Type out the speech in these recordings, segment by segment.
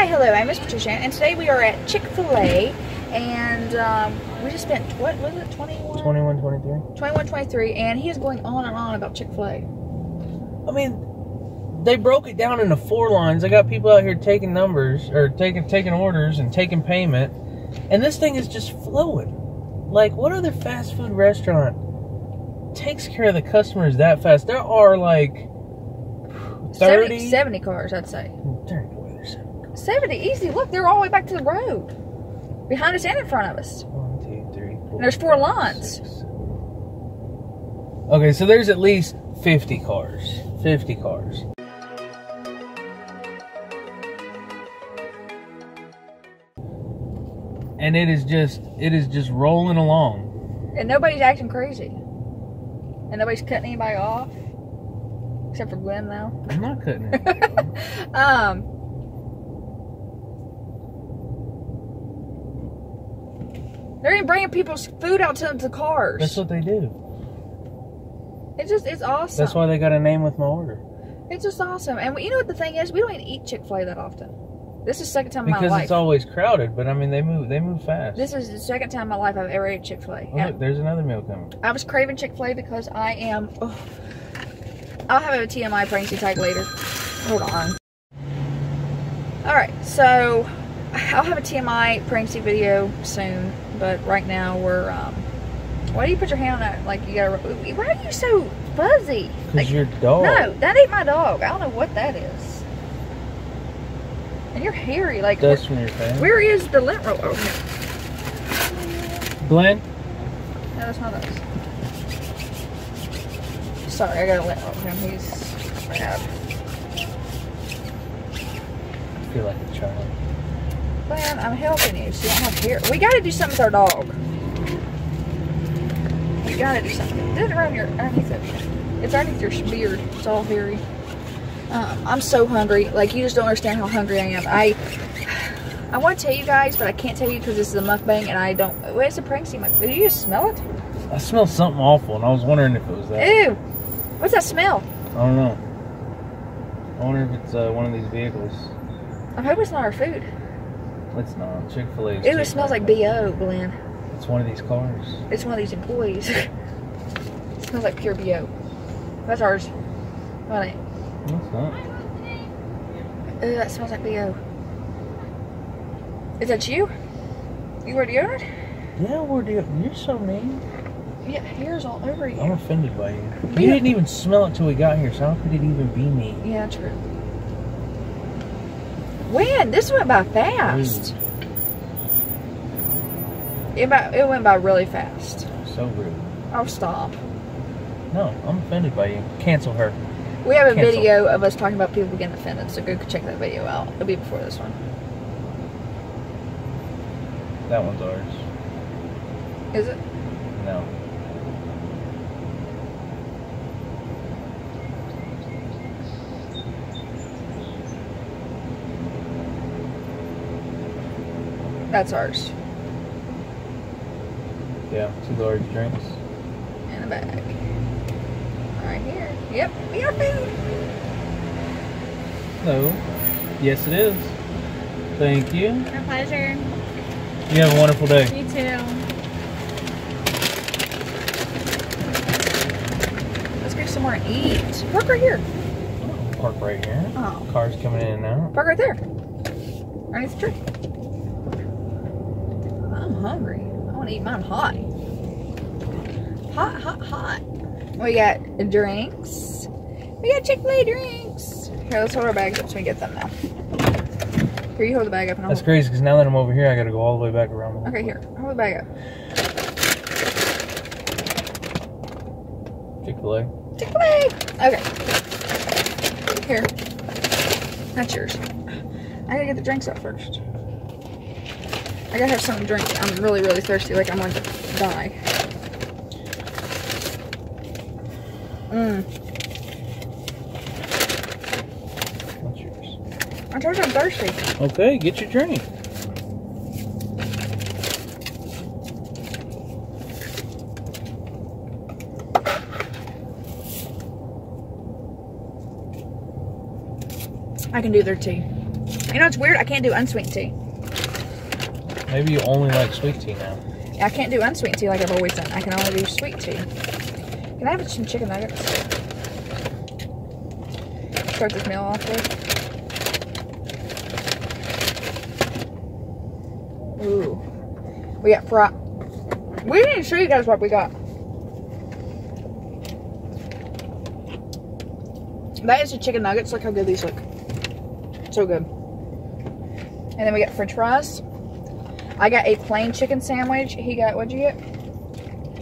Hi, hello, I'm Miss Patricia, and today we are at Chick-fil-A, and we just spent, what was it, 21.23, and he is going on and on about Chick-fil-A. I mean, they broke it down into 4 lines. I got people out here taking numbers, or taking orders and taking payment, and this thing is just flowing. Like, what other fast food restaurant takes care of the customers that fast? There are like 70 cars, I'd say. 70 easy. Look, they're all the way back to the road, behind us and in front of us. 1, 2, 3, 4. And there's 4 lines. 6, 7. Okay, so there's at least 50 cars. 50 cars. And it is just rolling along. And nobody's acting crazy. And nobody's cutting anybody off, except for Glenn now. I'm not cutting anybody off. They're even bringing people's food out to them to cars. That's what they do. It's awesome. That's why they got a name with my order. It's just awesome. And you know what the thing is? We don't even eat Chick-fil-A that often. This is the second time in my life. Because it's always crowded, but I mean, they move fast. This is the second time in my life I've ever ate Chick-fil-A. Oh, look, there's another meal coming. I was craving Chick-fil-A because I am... Oh, I'll have a TMI pregnancy tag later. Hold on. Alright, so I'll have a TMI pregnancy video soon, but right now we're, why do you put your hand on that, like you gotta, why are you so fuzzy? Because like, your dog. No, that ain't my dog. I don't know what that is. And you're hairy, like. Dust from your face. Where is the lint roller? Oh, Glenn? No, that's not us. Sorry, I got a lint roll him. He's bad. I feel like a child. Man, I'm helping you. See, I don't have hair. We gotta do something with our dog. We gotta do something. Do it around your underneath it. It's underneath your beard. It's all hairy. I'm so hungry. Like, you just don't understand how hungry I am. I want to tell you guys, but I can't tell you because this is a mukbang, and I don't. Wait, it's a pregnancy mukbang. Did you just smell it? I smelled something awful, and I was wondering if it was that. Ew. What's that smell? I don't know. I wonder if it's one of these vehicles. I hope it's not our food. It's not. Chick-fil-A. Ew, it smells like B.O., Glenn. It's one of these cars. It's one of these employees. It smells like pure B.O. That's ours. What ain't? No, it's not. Ew, that smells like B.O. Is that you? You wear deodorant? Yeah, I wore deodorant. You're so mean. Yeah, hair's all over you. I'm offended by you. Yeah. You didn't even smell it till we got here, so how could it even be me? Yeah, true. When? This went by fast. It went by really fast. So rude. Oh, stop. No, I'm offended by you. Cancel her. We have a video of us talking about people getting offended, so go check that video out. It'll be before this one. That one's ours. Is it? No. That's ours. Yeah, 2 large drinks. And a bag. Right here. Yep, we are food. Hello. Yes, it is. Thank you. Our pleasure. You have a wonderful day. You too. Let's go somewhere and eat. Park right here. Oh, park right here. Oh. Cars coming in and out. Park right there. Right next to the tree. I'm hungry. I want to eat mine hot. Hot, hot, hot. We got drinks. We got Chick-fil-A drinks. Here, let's hold our bags up so we can get them now. Here, you hold the bag up. And I'll. That's crazy because now that I'm over here, I got to go all the way back around. Okay, here. Hold the bag up. Chick-fil-A. Chick-fil-A. Okay. Here. That's yours. I got to get the drinks up first. I gotta have something to drink. I'm really, really thirsty. Like, I'm going to die. What's yours? I told you I'm thirsty. Okay, get your drink. I can do their tea. You know, it's weird. I can't do unsweet tea. Maybe you only like sweet tea now. I can't do unsweet tea like I've always done. I can only do sweet tea. Can I have some chicken nuggets? Start this meal off with. Ooh. We got fry. We didn't show you guys what we got. That is the chicken nuggets. Look how good these look. So good. And then we got french fries. I got a plain chicken sandwich. He got, what'd you get?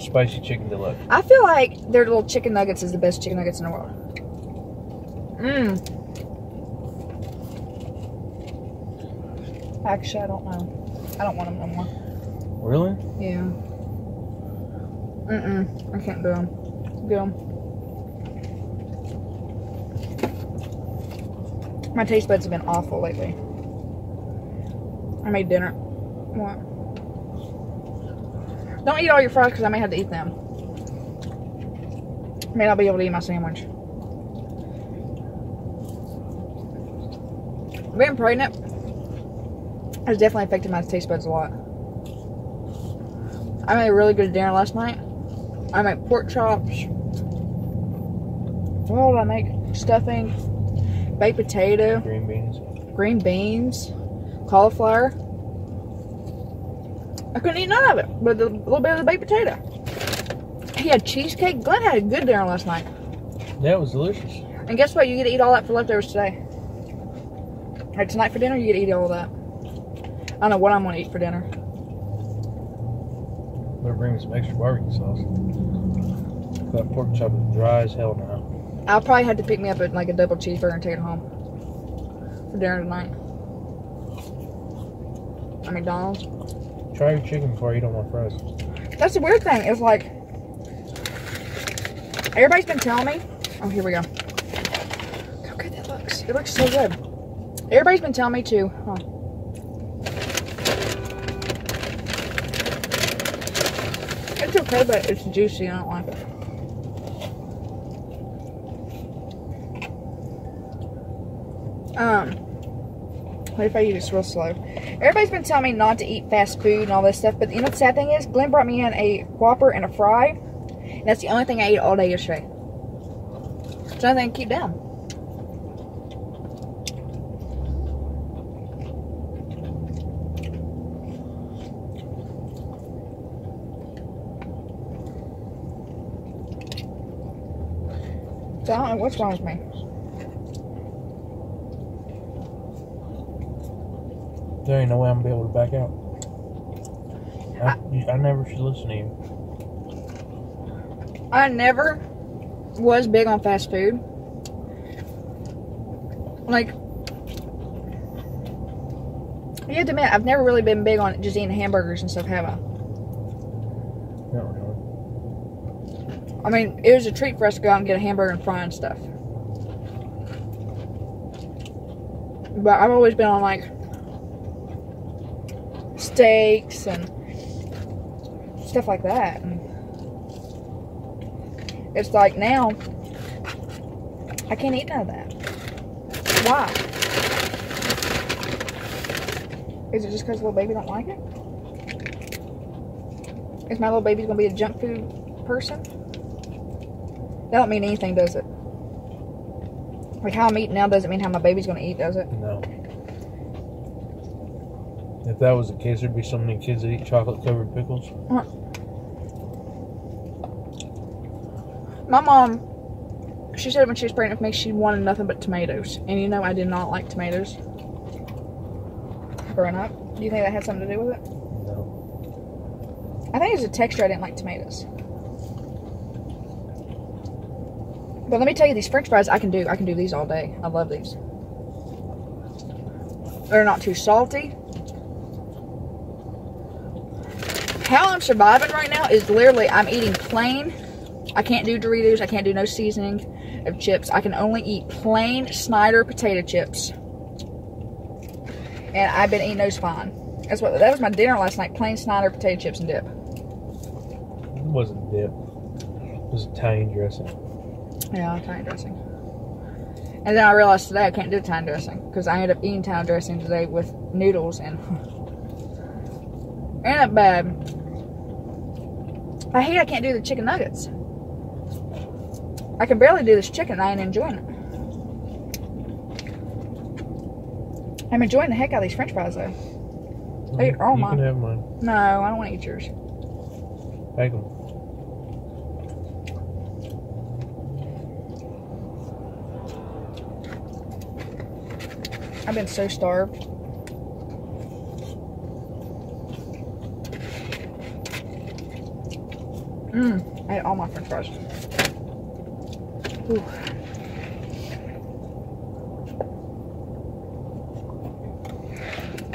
Spicy chicken deluxe. I feel like their little chicken nuggets is the best chicken nuggets in the world. Mmm. Actually, I don't know. I don't want them no more. Really? Yeah. I can't do them. Get them. My taste buds have been awful lately. I made dinner. What? Don't eat all your fries because I may have to eat them. I may not be able to eat my sandwich. Being pregnant has definitely affected my taste buds a lot. I made a really good dinner last night. I made pork chops. What did I make? Stuffing, baked potato, green beans, cauliflower. I couldn't eat none of it, but a little bit of the baked potato. He had cheesecake. Glenn had a good dinner last night. Yeah, it was delicious. And guess what? You get to eat all that for leftovers today. Like tonight for dinner, you get to eat all that. I don't know what I'm going to eat for dinner. Better bring some extra barbecue sauce. That pork chop is dry as hell now. I'll probably have to pick me up like a double cheeseburger and take it home for dinner tonight. At McDonald's. Try your chicken before you don't want fries. That's the weird thing. It's like, everybody's been telling me. Oh, here we go. Look how good that looks. It looks so good. Everybody's been telling me to. Huh. It's okay, but it's juicy. I don't like it. What if I eat this real slow? Everybody's been telling me not to eat fast food and all this stuff, but you know the sad thing is, Glenn brought me in a Whopper and a fry, and that's the only thing I ate all day yesterday. It's the only thing I can keep down. So I don't know what's wrong with me. There ain't no way I'm gonna be able to back out. I never should listen to you. I never was big on fast food. Like, you have to admit, I've never really been big on just eating hamburgers and stuff, have I? Not really. I mean, it was a treat for us to go out and get a hamburger and fry and stuff. But I've always been on, like, steaks and stuff like that. And it's like now I can't eat none of that. Why? Is it just because little baby don't like it? Is my little baby gonna be a junk food person? That don't mean anything, does it? Like how I'm eating now doesn't mean how my baby's gonna eat, does it? No. If that was the case, there'd be so many kids that eat chocolate-covered pickles. My mom, she said when she was pregnant with me, she wanted nothing but tomatoes. And you know, I did not like tomatoes growing up. Do you think that had something to do with it? No. I think it was the texture. I didn't like tomatoes. But let me tell you, these french fries, I can do these all day. I love these. They're not too salty. How I'm surviving right now is literally I'm eating plain. I can't do Doritos. I can't do no seasoning of chips. I can only eat plain Snyder potato chips. And I've been eating those fine. That was my dinner last night. Plain Snyder potato chips and dip. It wasn't dip. It was Italian dressing. Yeah, Italian dressing. And then I realized today I can't do Thai dressing because I ended up eating Thai dressing today with noodles and ain't that bad. I hate I can't do the chicken nuggets. I can barely do this chicken. I ain't enjoying it. I'm enjoying the heck out of these french fries though. I ate all mine. You can have mine. No, I don't want to eat yours. Take them. I've been so starved. I had all my french fries. Ooh.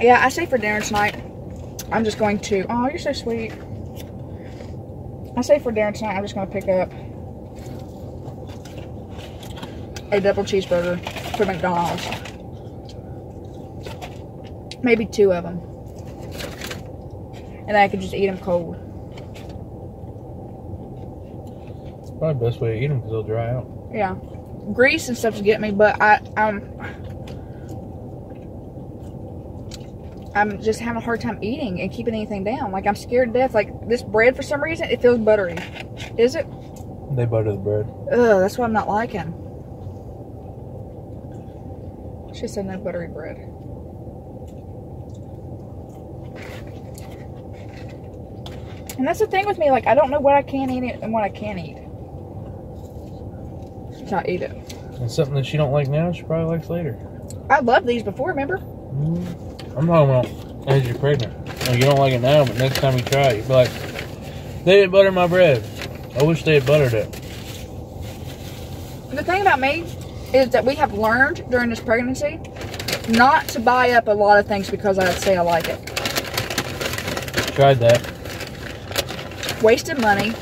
Yeah, I say for dinner tonight, I'm just going to... Oh, you're so sweet. I say for dinner tonight, I'm just going to pick up a double cheeseburger from McDonald's. Maybe two of them. And I could just eat them cold. It's probably the best way to eat them because they'll dry out. Yeah. Grease and stuff to get me, but I'm just having a hard time eating and keeping anything down. Like, I'm scared to death. Like, this bread, for some reason, it feels buttery. Is it? They butter the bread. Ugh, that's what I'm not liking. She said no buttery bread. And that's the thing with me, like, I don't know what I can eat and what I can't eat. Just not eat it. And something that she don't like now, she probably likes later. I loved these before, remember? I'm talking about as you're pregnant. Like, you don't like it now, but next time you try it, you'll be like, they didn't butter my bread. I wish they had buttered it. The thing about me is that we have learned during this pregnancy not to buy up a lot of things because I'd say I like it. Tried that. Wasted money.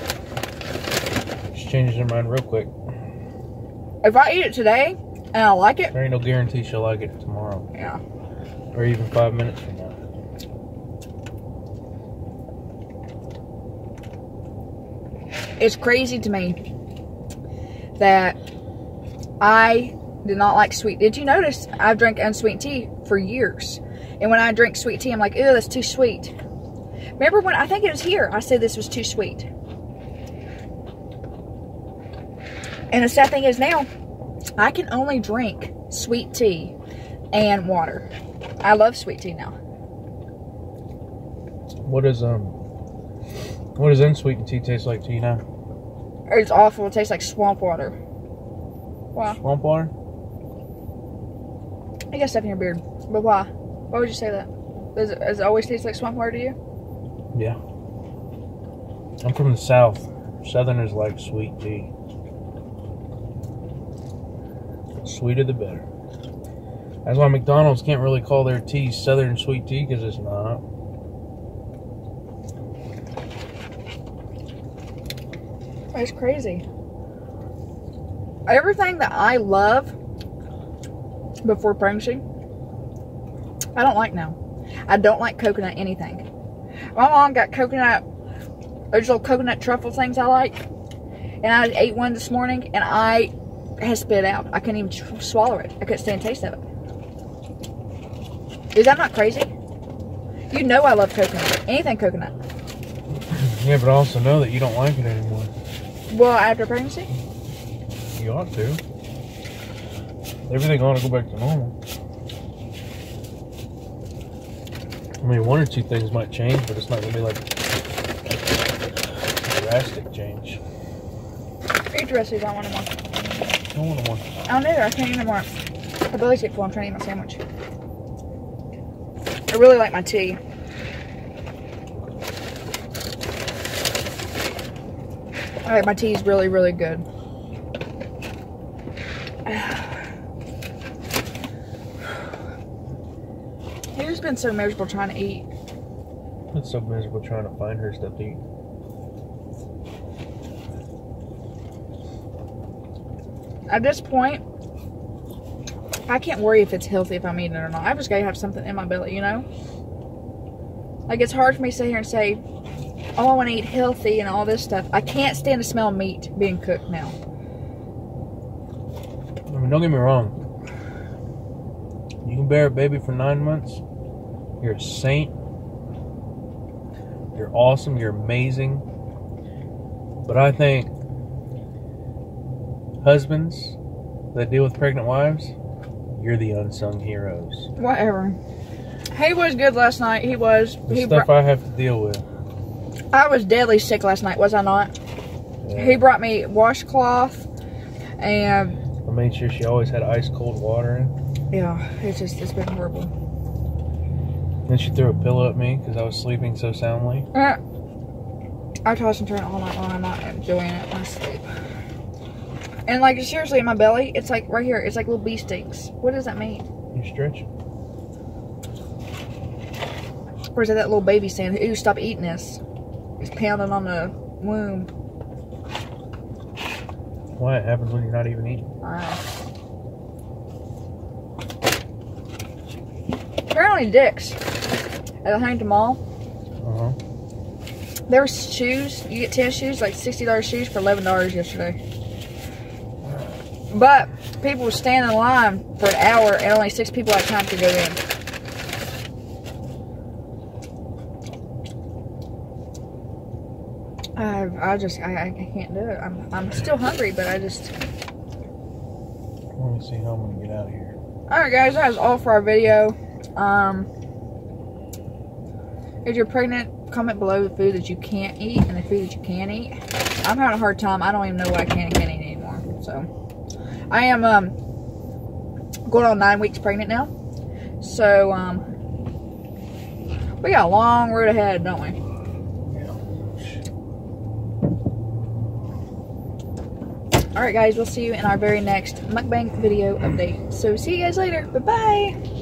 She changes her mind real quick. If I eat it today and I like it, there ain't no guarantee she'll like it tomorrow. Yeah. Or even 5 minutes from now. It's crazy to me that I did not like sweet. Did you notice I've drank unsweet tea for years? And when I drink sweet tea, I'm like, ew, that's too sweet. Remember when, I think it was here, I said this was too sweet. And the sad thing is now, I can only drink sweet tea and water. I love sweet tea now. What does unsweetened tea taste like to you now? It's awful. It tastes like swamp water. Why? Swamp water? You got stuff in your beard. But why? Why would you say that? Does it always taste like swamp water to you? Yeah. I'm from the South. Southerners like sweet tea. The sweeter the better. That's why McDonald's can't really call their tea Southern sweet tea, because it's not. That's crazy. Everything that I love before pregnancy, I don't like now. I don't like coconut anything. My mom got coconut, those little coconut truffle things I like. And I ate one this morning and I had spit out. I couldn't even swallow it. I couldn't stand the taste of it. Is that not crazy? You know I love coconut. Anything coconut. Yeah, but I also know that you don't like it anymore. Well, after pregnancy? You ought to. Everything ought to go back to normal. I mean, one or two things might change, but it's not going to be like a drastic change. Eat the rest of these. I want them more. I don't want them more. I don't either. I can't eat them more. My belly's getting full. I'm trying to eat my sandwich. I really like my tea. All right, my tea is really, really good. It's been so miserable trying to eat. It's so miserable trying to find her stuff to eat. At this point, I can't worry if it's healthy if I'm eating it or not. I just gotta have something in my belly, you know? Like, it's hard for me to sit here and say, oh, I want to eat healthy and all this stuff. I can't stand the smell of meat being cooked now. I mean, don't get me wrong. You can bear a baby for 9 months. You're a saint. You're awesome. You're amazing. But I think husbands that deal with pregnant wives, you're the unsung heroes. Whatever. He was good last night. He was. The stuff I have to deal with. I was deadly sick last night, was I not? Yeah. He brought me washcloth and... I made sure she always had ice cold water in. Yeah, it's been horrible. Then she threw a pillow at me because I was sleeping so soundly. I toss and turn all night long. I'm not enjoying it when I sleep. And like, seriously, in my belly, it's like right here, it's like little bee stings. What does that mean? You stretch. Or is it that little baby saying, ooh, stop eating this? It's pounding on the womb. Why? It happens when you're not even eating. Apparently Dick's at the Huntington Mall. There's shoes. You get 10 shoes, like $60 shoes for $11 yesterday. But people were standing in line for an hour and only 6 people had time to go in. I can't do it. I'm still hungry, but I just... Let me see how I'm gonna get out of here. Alright guys, that is all for our video. If you're pregnant, comment below the food that you can't eat and the food that you can eat. I'm having a hard time. I don't even know what I can and can't eat anymore. So, I am going on 9 weeks pregnant now. So, we got a long road ahead, don't we? Alright guys, we'll see you in our very next mukbang video update. So see you guys later. Bye-bye.